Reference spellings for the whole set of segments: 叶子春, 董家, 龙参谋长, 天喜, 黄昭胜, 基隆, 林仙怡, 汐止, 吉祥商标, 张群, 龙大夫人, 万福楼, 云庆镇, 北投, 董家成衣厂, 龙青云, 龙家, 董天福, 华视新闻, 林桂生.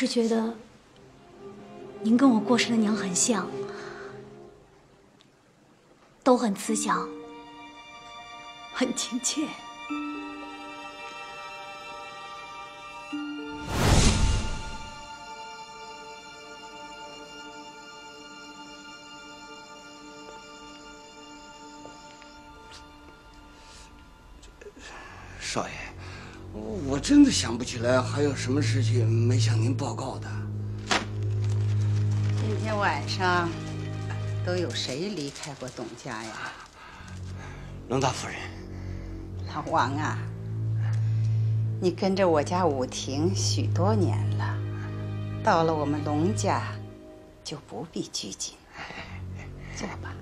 是觉得您跟我过世的娘很像，都很慈祥，很亲切。少爷，我真的想不起来还有什么事情没向您报告的。 今天晚上都有谁离开过董家呀？龙大夫人，老王啊，你跟着我家武庭许多年了，到了我们龙家就不必拘谨，坐吧。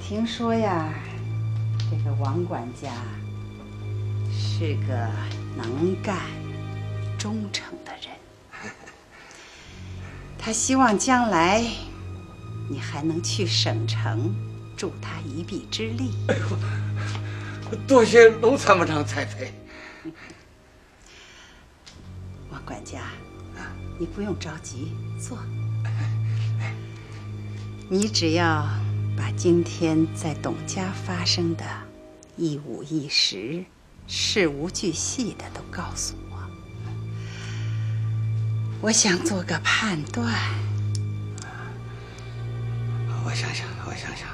听说呀，这个王管家是个能干、忠诚的人。他希望将来你还能去省城助他一臂之力。哎呦，多谢龙参谋长栽培。王管家，你不用着急，坐。你只要 把今天在董家发生的一五一十、事无巨细的都告诉我，我想做个判断。我想想，我想想。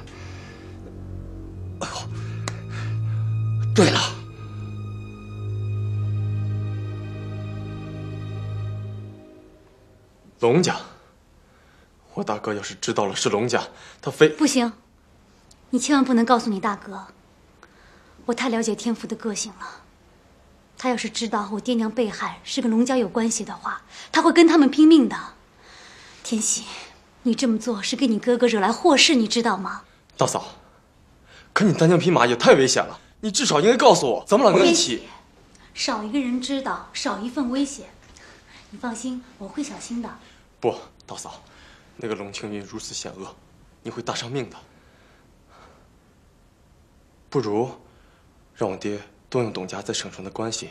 哎呦，对了，龙家。 我大哥要是知道了是龙家，他非不行。你千万不能告诉你大哥，我太了解天福的个性了。他要是知道我爹娘被害是跟龙家有关系的话，他会跟他们拼命的。天喜，你这么做是给你哥哥惹来祸事，你知道吗？大嫂，可你单枪匹马也太危险了，你至少应该告诉我，咱们两个一起。少一个人知道，少一份危险。你放心，我会小心的。不，大嫂。 那个龙青云如此险恶，你会搭上命的。不如，让我爹动用董家在省城的关系，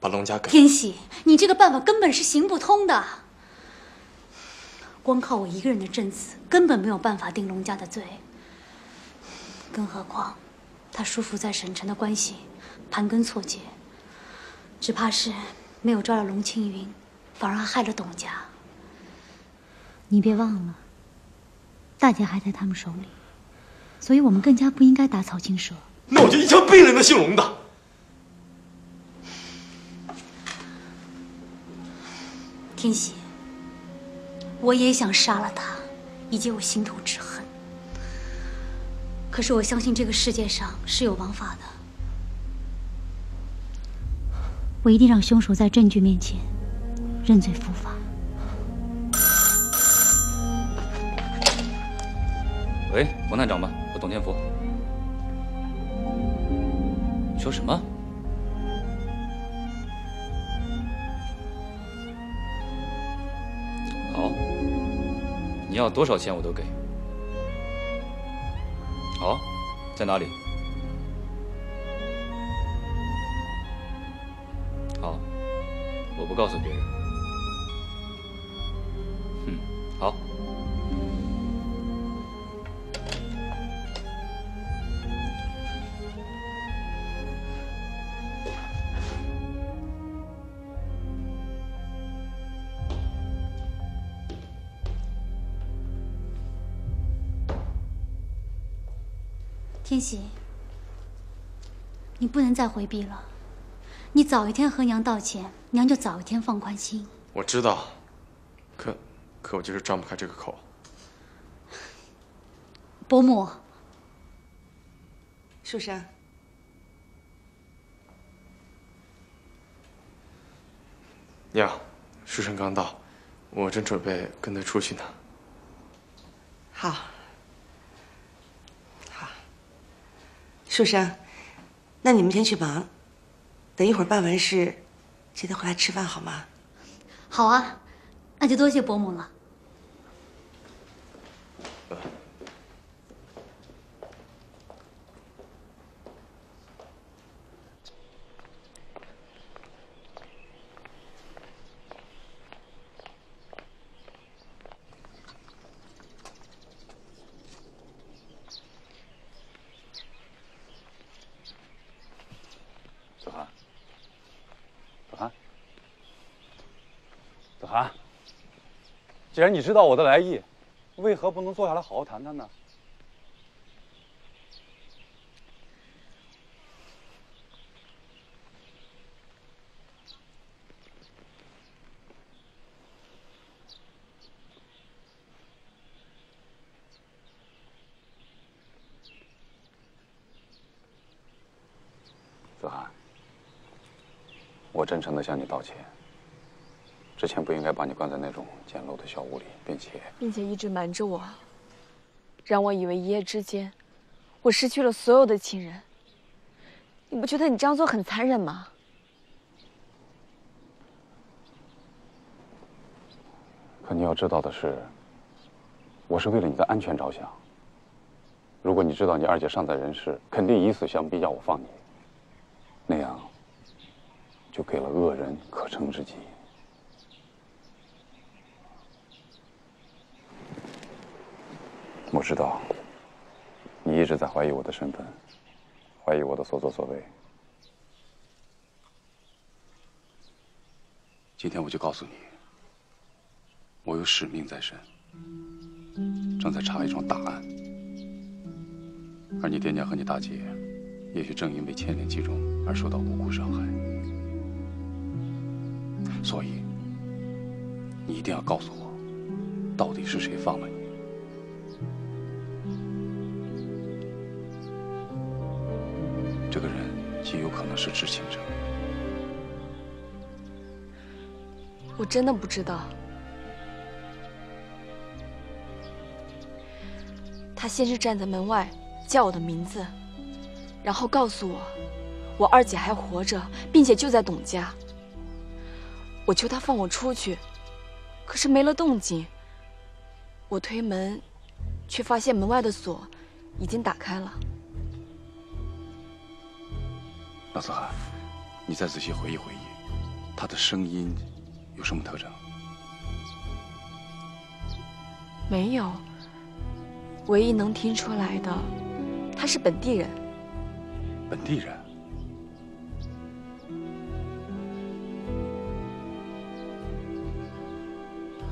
把龙家给天喜。你这个办法根本是行不通的。光靠我一个人的证词，根本没有办法定龙家的罪。更何况，他叔父在省城的关系盘根错节，只怕是没有抓到龙青云，反而还害了董家。 你别忘了，大家还在他们手里，所以我们更加不应该打草惊蛇。那我就一枪毙了那姓龙的。天喜，我也想杀了他，以解我心头之恨。可是我相信这个世界上是有王法的，我一定让凶手在证据面前认罪伏法。 喂，王探长吧，我董天福。你说什么？好，你要多少钱我都给。好，在哪里？好，我不告诉别人。嗯，好。 天喜，你不能再回避了。你早一天和娘道歉，娘就早一天放宽心。我知道，可我就是张不开这个口。伯母，书生，娘，书生刚到，我正准备跟他出去呢。好。 书生，那你们先去忙，等一会儿办完事，记得回来吃饭好吗？好啊，那就多谢伯母了。既然你知道我的来意，为何不能坐下来好好谈谈呢？子涵，我真诚地向你道歉。 之前不应该把你关在那种简陋的小屋里，并且一直瞒着我，让我以为一夜之间，我失去了所有的亲人。你不觉得你这样做很残忍吗？可你要知道的是，我是为了你的安全着想。如果你知道你二姐尚在人世，肯定以死相逼，要我放你，那样就给了恶人可乘之机。 我知道，你一直在怀疑我的身份，怀疑我的所作所为。今天我就告诉你，我有使命在身，正在查一桩大案，而你爹娘和你大姐，也许正因为牵连其中而受到无辜伤害，所以你一定要告诉我，到底是谁放了你。 这个人极有可能是知情者。我真的不知道，他先是站在门外叫我的名字，然后告诉我，我二姐还活着，并且就在董家。我求他放我出去，可是没了动静。我推门，却发现门外的锁已经打开了。 老子涵，你再仔细回忆回忆，他的声音有什么特征？没有，唯一能听出来的，他是本地人。本地人？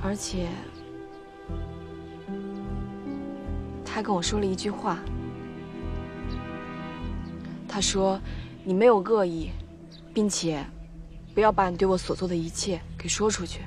而且，他跟我说了一句话，他说。 你没有恶意，并且不要把你对我所做的一切给说出去。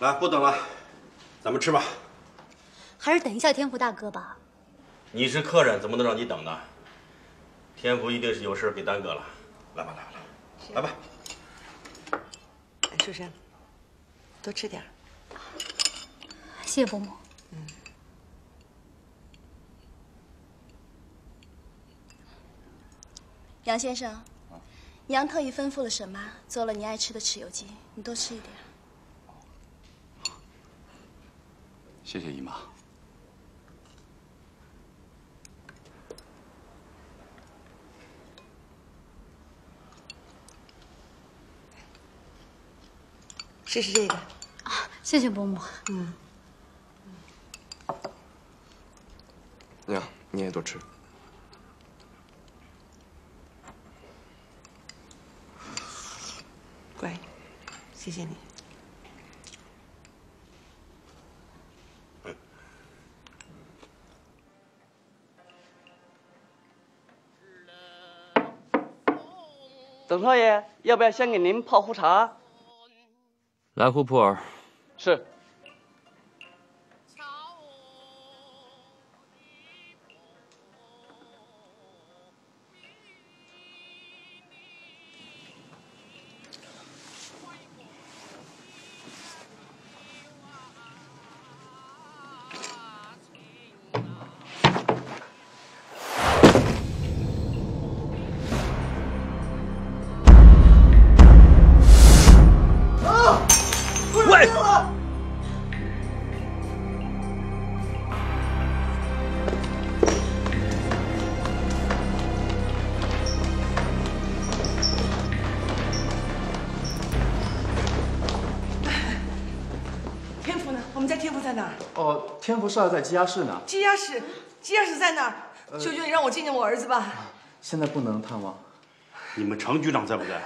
来，不等了，咱们吃吧。还是等一下天福大哥吧。你是客人，怎么能让你等呢？天福一定是有事给耽搁了。来吧，来吧，来吧。舒珊，多吃点。谢谢伯母。嗯。杨先生，娘特意吩咐了沈妈做了你爱吃的豉油鸡，你多吃一点。 谢谢姨妈。试试这个。啊，谢谢伯母。嗯。娘，你也多吃。乖，谢谢你。董少爷，要不要先给您泡壶茶？来壶普洱。是。天福是要在羁押室呢。羁押室，羁押室在哪儿？求求你让我见见我儿子吧。现在不能探望。你们程局长在不在？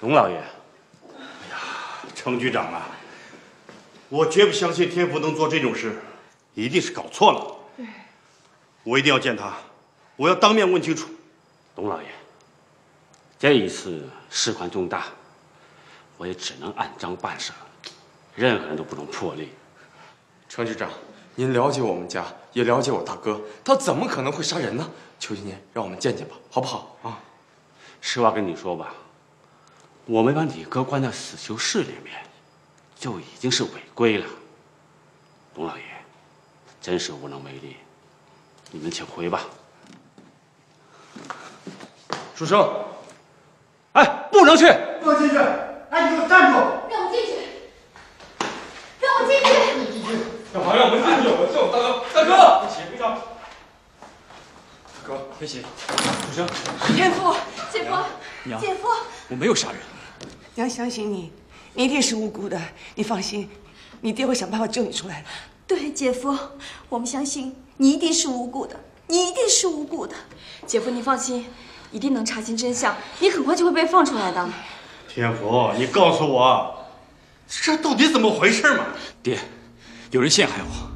龙老爷。哎呀，程局长啊，我绝不相信天福能做这种事，一定是搞错了。对。我一定要见他，我要当面问清楚。龙老爷，这一次事关重大，我也只能按章办事。 任何人都不能破例。程局长，您了解我们家，也了解我大哥，他怎么可能会杀人呢？求求您，让我们见见吧，好不好啊？实话跟你说吧，我们把你哥关在死囚室里面，就已经是违规了。董老爷，真是无能为力，你们请回吧。书生，哎，不能去，不能进去！哎，你给我站住！ 干嘛让我们进去？我叫我大哥，大哥，别急，别着。大哥，别急。楚生，姐夫，我没有杀人。娘相信你，你一定是无辜的，你放心，你爹会想办法救你出来的。对，姐夫，我们相信你一定是无辜的，你一定是无辜的。姐夫，你放心，一定能查清真相，你很快就会被放出来的。天福，你告诉我，这到底怎么回事嘛？爹。 有人陷害我，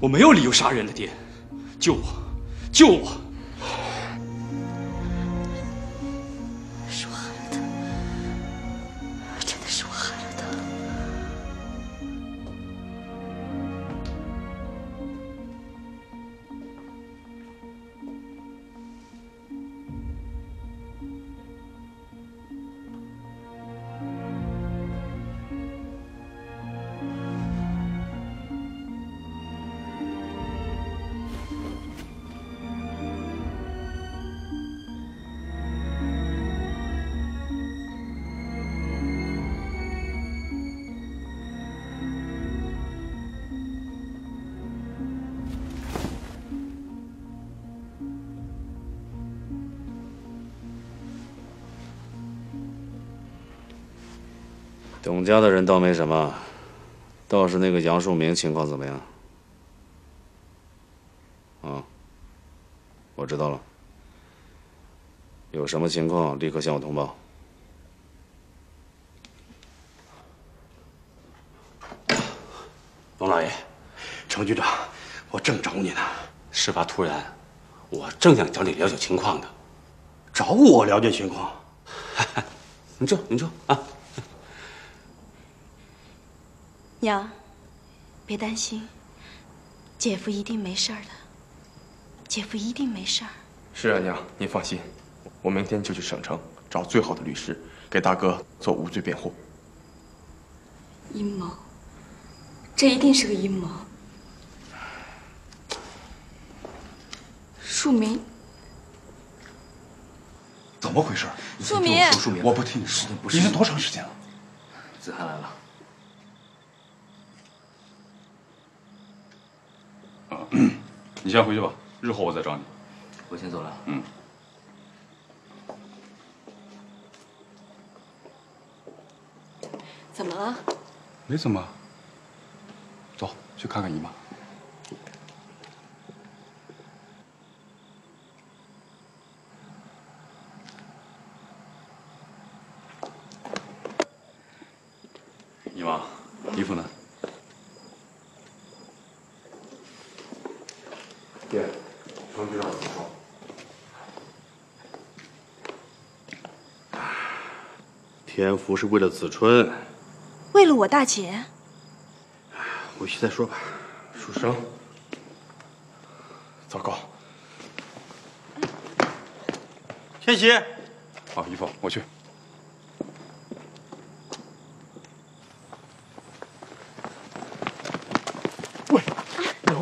我没有理由杀人了，爹，救我，救我！是我害了他，真的是我害了他。 董家的人倒没什么，倒是那个杨树明情况怎么样？啊，我知道了。有什么情况立刻向我通报。董老爷，程局长，我正找你呢。事发突然，我正想找你了解情况的。找我了解情况？您坐，您坐啊。 娘，别担心，姐夫一定没事儿的。姐夫一定没事儿。是啊，娘，您放心，我明天就去省城找最好的律师，给大哥做无罪辩护。阴谋，这一定是个阴谋。树明，怎么回事？树明，我不听你说，已经多长时间了？子涵来了。 你先回去吧，日后我再找你。我先走了。嗯。怎么了？没怎么。走，去看看姨妈。姨妈，衣服呢？ 爹，程局长怎么说？天福是为了子春，为了我大姐。回去再说吧，书生。糟糕！千玺，好衣服，我去。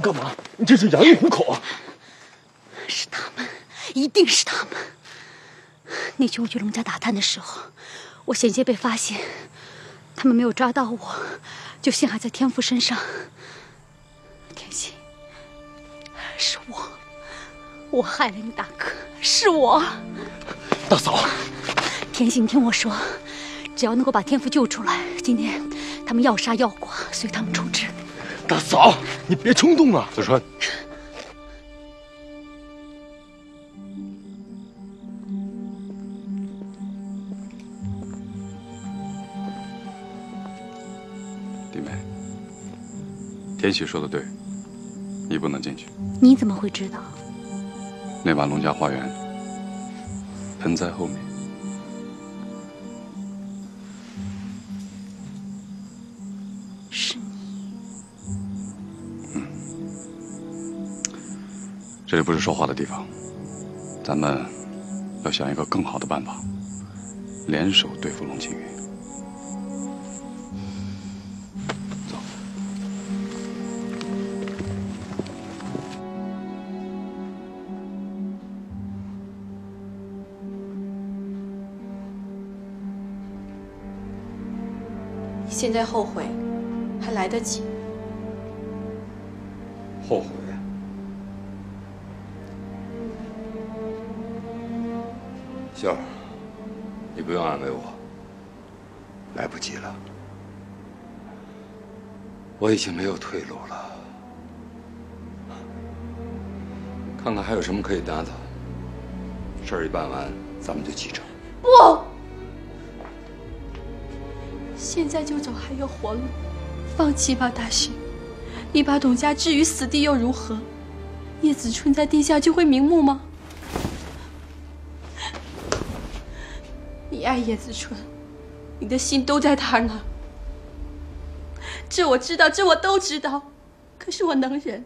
干嘛？你这是养女糊口啊！是他们，一定是他们。那天我去龙家打探的时候，我险些被发现，他们没有抓到我，就陷害在天福身上。天心，是我，我害了你大哥，是我。大嫂，天心，你听我说，只要能够把天福救出来，今天他们要杀要剐，随他们处置。 大嫂，你别冲动啊！子川，弟妹，天喜说的对，你不能进去。你怎么会知道？那晚龙家花园，盆栽后面。 这里不是说话的地方，咱们要想一个更好的办法，联手对付龙庆云。走。现在后悔还来得及。后悔。 秀儿，你不用安慰我，来不及了，我已经没有退路了。看看还有什么可以搭的，事儿一办完，咱们就启程。不，现在就走还有活路，放弃吧，大勋。你把董家置于死地又如何？叶子春在地下就会瞑目吗？ 爱叶子春，你的心都在他那。这我知道，这我都知道。可是我能忍，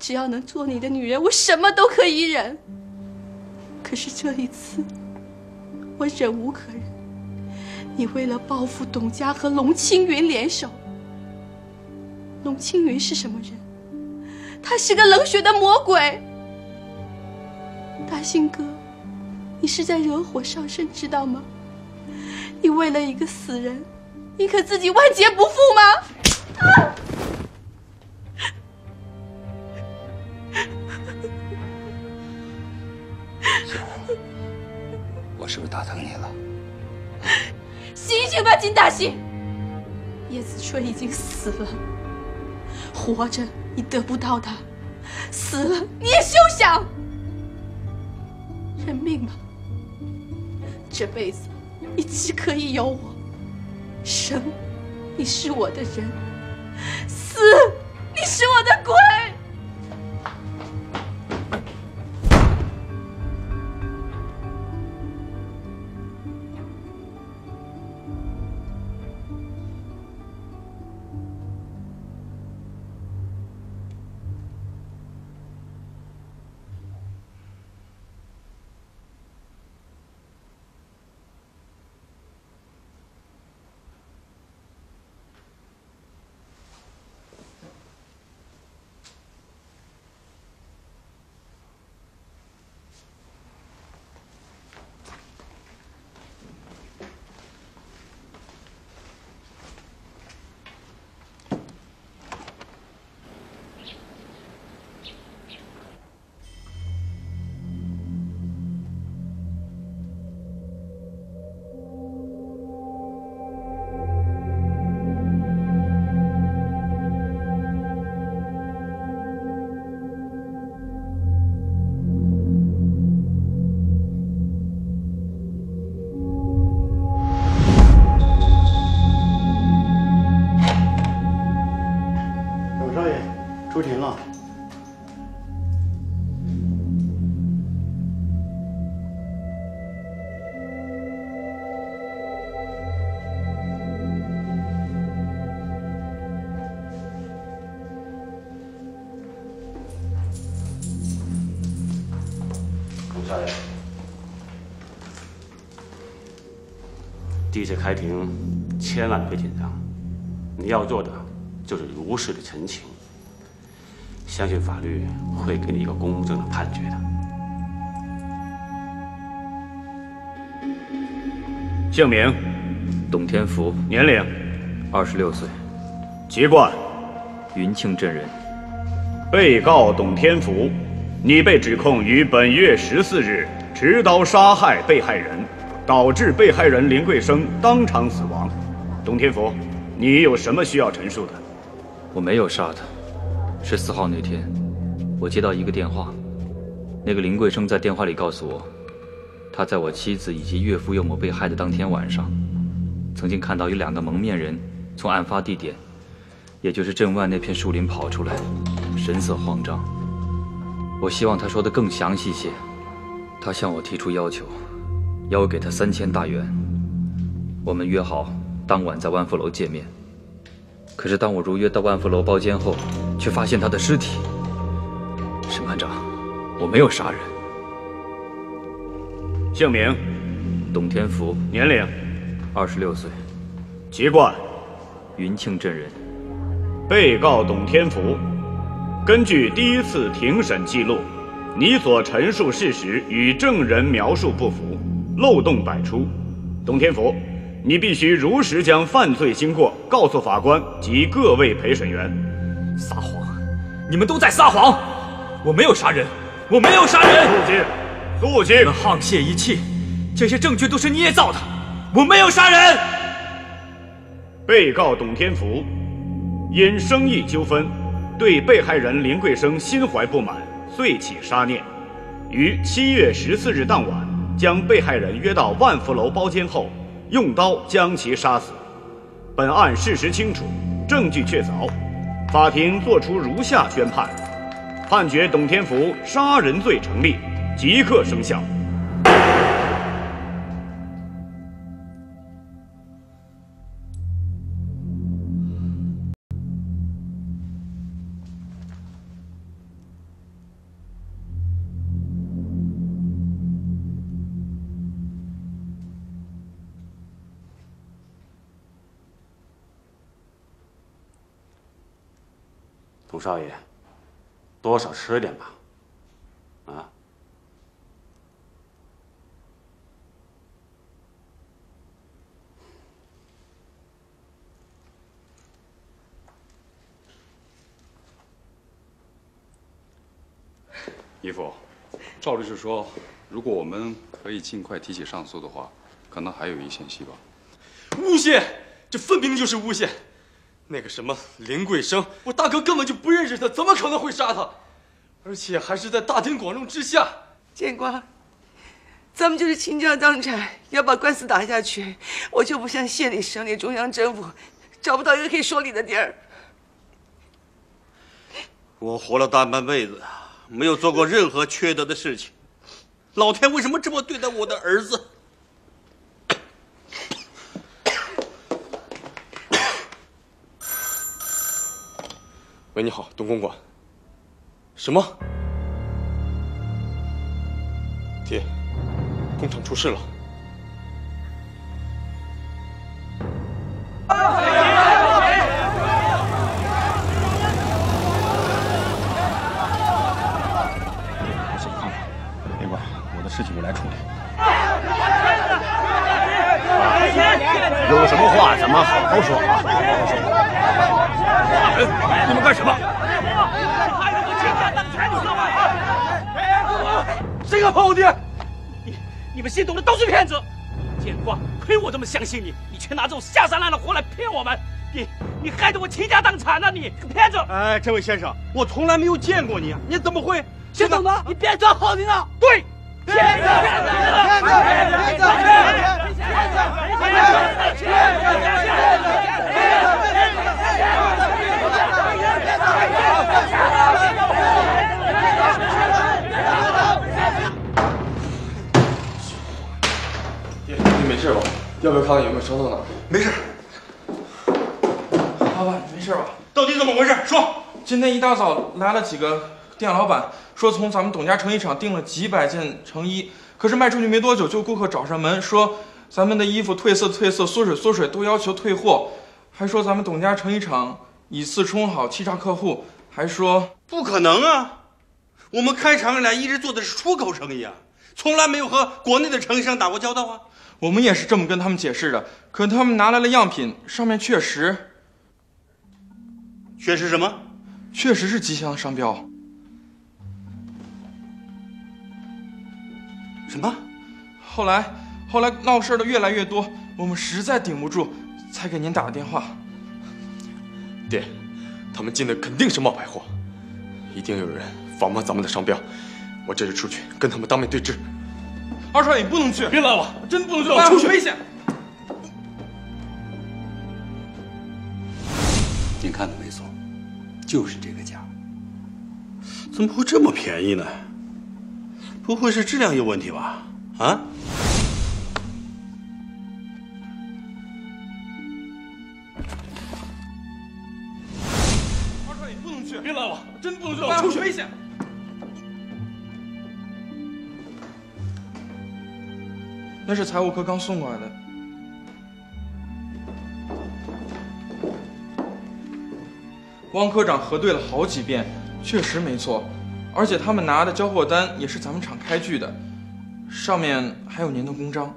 只要能做你的女人，我什么都可以忍。可是这一次，我忍无可忍。你为了报复董家和龙青云联手。龙青云是什么人？他是个冷血的魔鬼。大兴哥。 你是在惹火上身，知道吗？你为了一个死人，你可自己万劫不复吗？啊！ 秀儿，我是不是打疼你了？醒醒吧，金大喜！叶子春已经死了，活着你得不到他，死了你也休想！认命吧。 这辈子，你只可以有我。生，你是我的人；死，你是我的鬼。看呀，第一次开庭千万别紧张，你要做的就是如实的陈情，相信法律会给你一个公正的判决的。姓名：董天福，年龄：26岁，籍贯：云庆镇人。被告董天福。 你被指控于本月14日持刀杀害被害人，导致被害人林桂生当场死亡。董天福，你有什么需要陈述的？我没有杀他，是4号那天，我接到一个电话，那个林桂生在电话里告诉我，他在我妻子以及岳父岳母被害的当天晚上，曾经看到有2个蒙面人从案发地点，也就是镇外那片树林跑出来，神色慌张。 我希望他说的更详细些。他向我提出要求，要我给他3000大元。我们约好当晚在万福楼见面。可是当我如约到万福楼包间后，却发现他的尸体。审判长，我没有杀人。姓名：董天福，年龄：26岁，籍贯：云庆镇人。被告董天福。 根据第一次庭审记录，你所陈述事实与证人描述不符，漏洞百出。董天福，你必须如实将犯罪经过告诉法官及各位陪审员。撒谎！你们都在撒谎！我没有杀人，我没有杀人！肃静！肃静！你们沆瀣一气，这些证据都是捏造的，我没有杀人。被告董天福，因生意纠纷。 对被害人林桂生心怀不满，遂起杀念。于7月14日当晚，将被害人约到万福楼包间后，用刀将其杀死。本案事实清楚，证据确凿，法庭作出如下宣判：判决董天福杀人罪成立，即刻生效。董少爷，多少吃点吧，啊！姨父，照律师说，如果我们可以尽快提起上诉的话，可能还有一线希望。诬陷，这分明就是诬陷！ 那个什么林桂生，我大哥根本就不认识他，怎么可能会杀他？而且还是在大庭广众之下。见官，咱们就是倾家荡产，要把官司打下去。我就不像县里、省里、中央政府，找不到一个可以说理的地儿。我活了大半辈子，没有做过任何缺德的事情。老天为什么这么对待我的儿子？ 喂，你好，董公馆。什么？爹，工厂出事了。我先看看，别管，我的事情我来处理。有什么话咱们好好说啊，好好说。 哎，你们干什么？谁敢碰我爹？你们心懂的都是骗子！见官，亏我这么相信你，你却拿这种下三滥的活来骗我们！你害得我倾家荡产啊！你个骗子！哎，这位先生，我从来没有见过你，你怎么会？先生，你别装好人了！对，骗子！骗子！ 爹，你没事吧？要不要看看有没有伤到哪？没事。老板，没事吧？到底怎么回事？说，今天一大早来了几个店老板说从咱们董家成衣厂订了几百件成衣，可是卖出去没多久就顾客找上门说咱们的衣服褪色褪色，缩水缩水，都要求退货，还说咱们董家成衣厂以次充好，欺诈客户，还说不可能啊，我们开厂以来一直做的是出口生意啊，从来没有和国内的成衣商打过交道啊。我们也是这么跟他们解释的，可他们拿来了样品，上面确实什么？确实是吉祥商标。什么？后来闹事的越来越多，我们实在顶不住，才给您打了电话。爹，他们进的肯定是冒牌货，一定有人仿冒咱们的商标，我这就出去跟他们当面对质。二少爷，你不能去！别拦我，我真不能去！我出去危险。您看到没，宋？就是这个价。怎么会这么便宜呢？不会是质量有问题吧？啊？二少爷，你不能去！别拦我，我真不能去！我出去危险。 那是财务科刚送过来的。汪科长核对了好几遍，确实没错，而且他们拿的交货单也是咱们厂开具的，上面还有您的公章。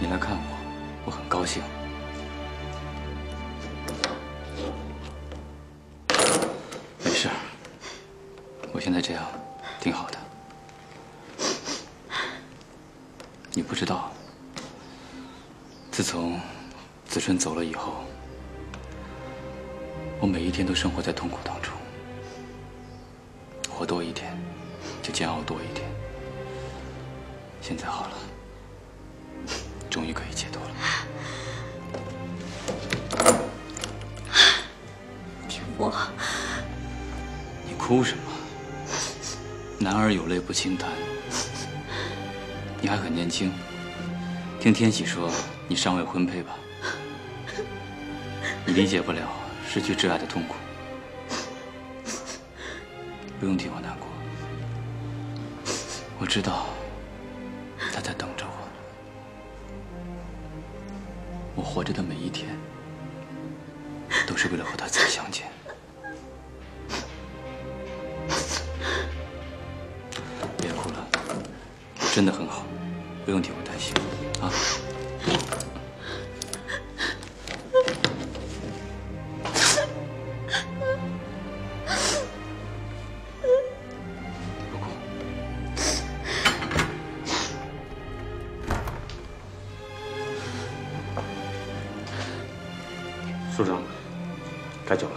你来看我，我很高兴。没事，我现在这样挺好的。你不知道，自从子春走了以后，我每一天都生活在痛苦当中，活多一天就煎熬多一天。现在好了。 终于可以解脱了。天父，你哭什么？男儿有泪不轻弹。你还很年轻，听天喜说你尚未婚配吧？你理解不了失去挚爱的痛苦。不用替我难过，我知道他在等着我。 我活着的每一天，都是为了和他再相见。别哭了，真的很好，不用替我担心啊。不哭。署长，该走了。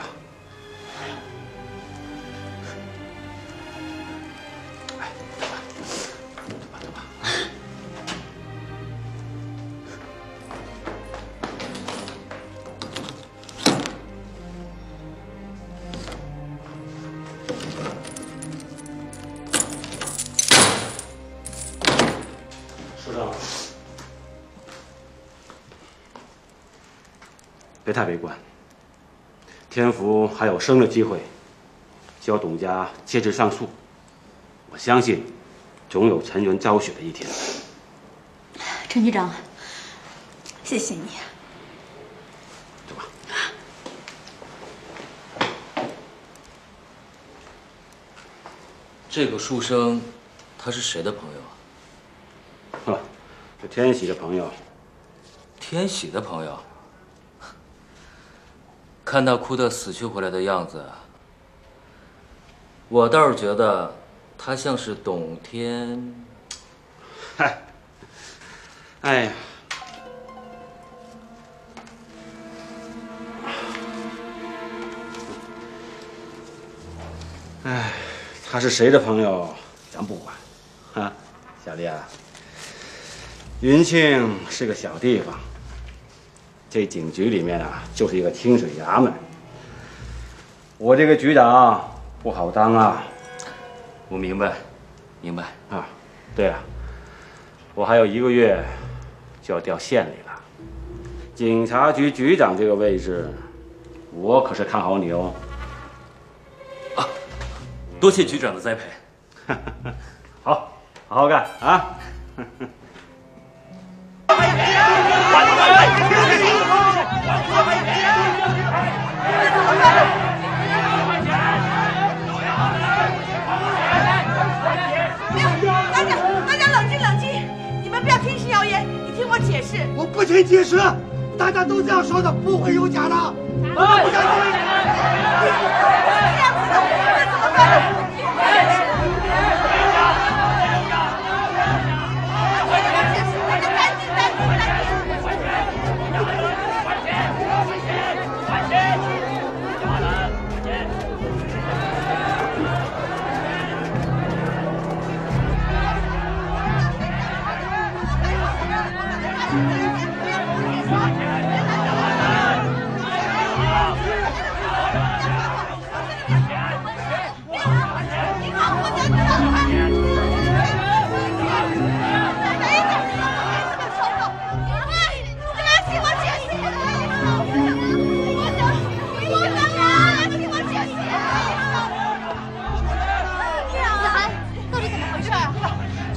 哎，走吧。上。别太悲观，天福还有升的机会。叫董家切齿上诉，我相信总有沉冤昭雪的一天。陈局长，谢谢你。 这个书生，他是谁的朋友啊？呵，是天喜的朋友。天喜的朋友，看他哭得死去活来的样子，我倒是觉得他像是董天。嗨，哎呀，哎。 他是谁的朋友，咱不管，啊，小丽啊，云庆是个小地方，这警局里面啊就是一个清水衙门，我这个局长不好当啊。我明白，明白啊。对了，我还有1个月就要调县里了，警察局局长这个位置，我可是看好你哦。 多谢局长的栽培，好，好好干啊！大家冷静冷静，你们不要听信谣言，你听我解释。我不听解释，大家都这样说的，不会有假的。我不相信。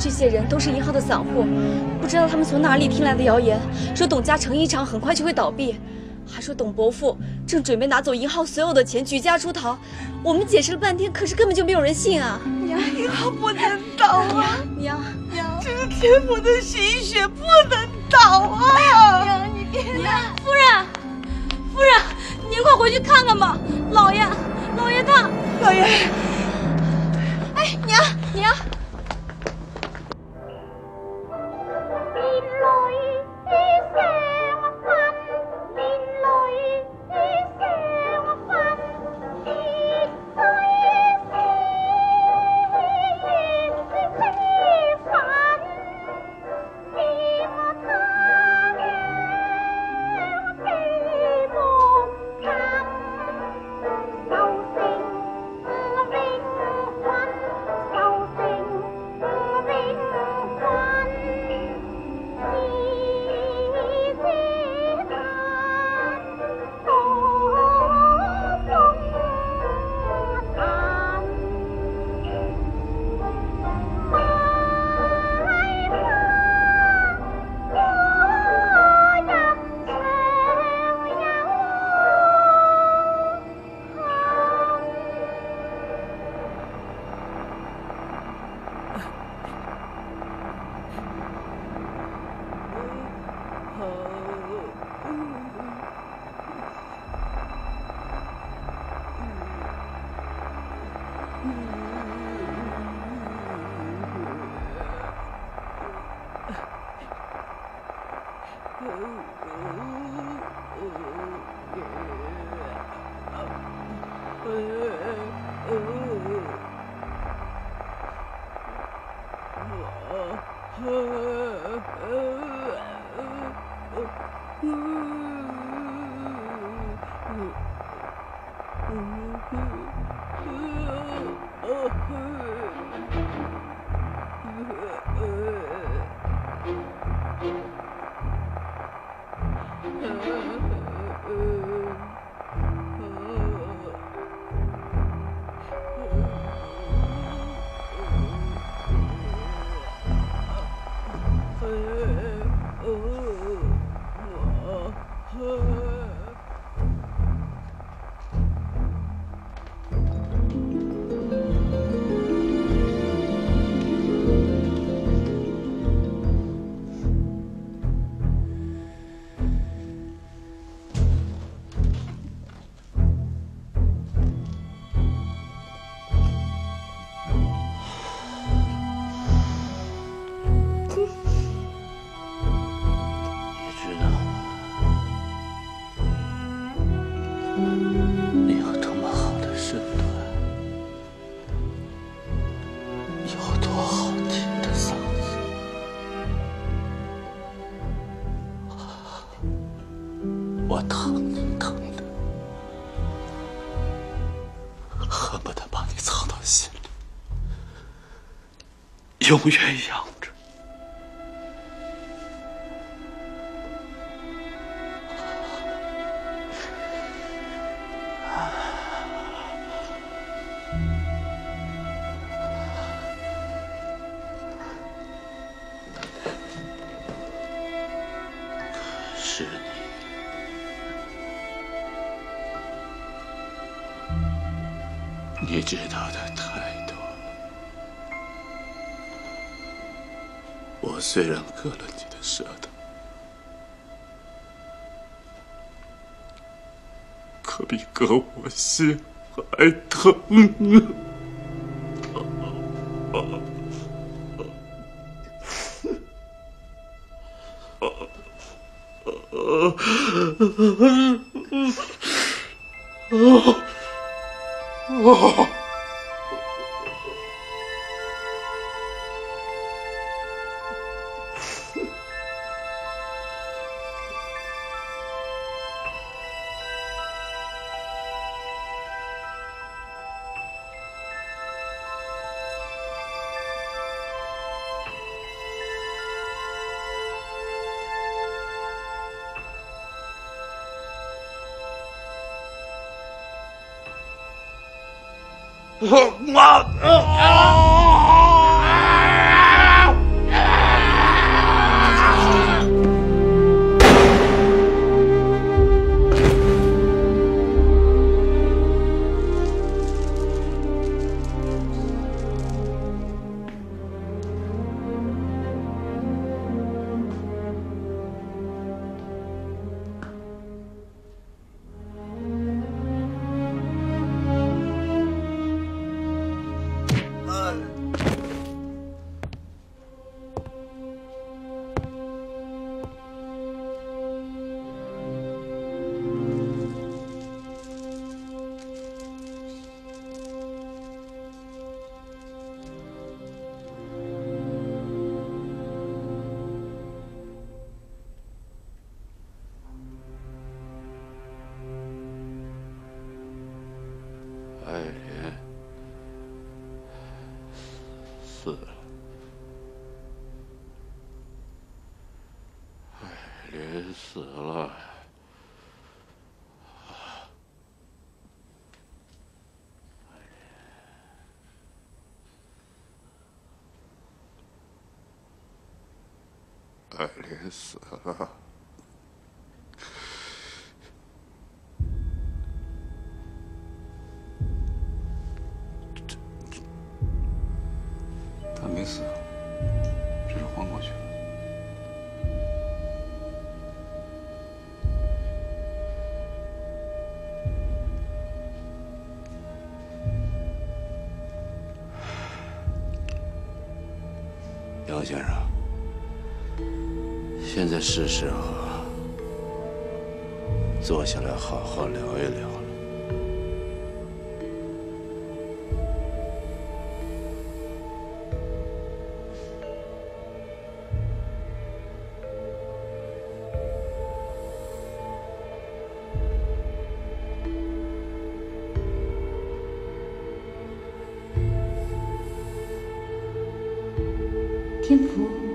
这些人都是银行的散户，不知道他们从哪里听来的谣言，说董家成衣厂很快就会倒闭，还说董伯父正准备拿走银行所有的钱，举家出逃。我们解释了半天，可是根本就没有人信啊！娘，银行不能倒啊！娘，这是天府的心血，不能倒啊！娘，你别来！夫人，您快回去看看吧！老爷他，老爷，哎，娘。我疼的，恨不得把你藏到心里，永远养着。你知道的太多了。我虽然割了你的舌头，可比割我心还疼啊！爱莲死了，他没死，只是昏过去了。杨先生。 现在是时候坐下来好好聊一聊了。天福。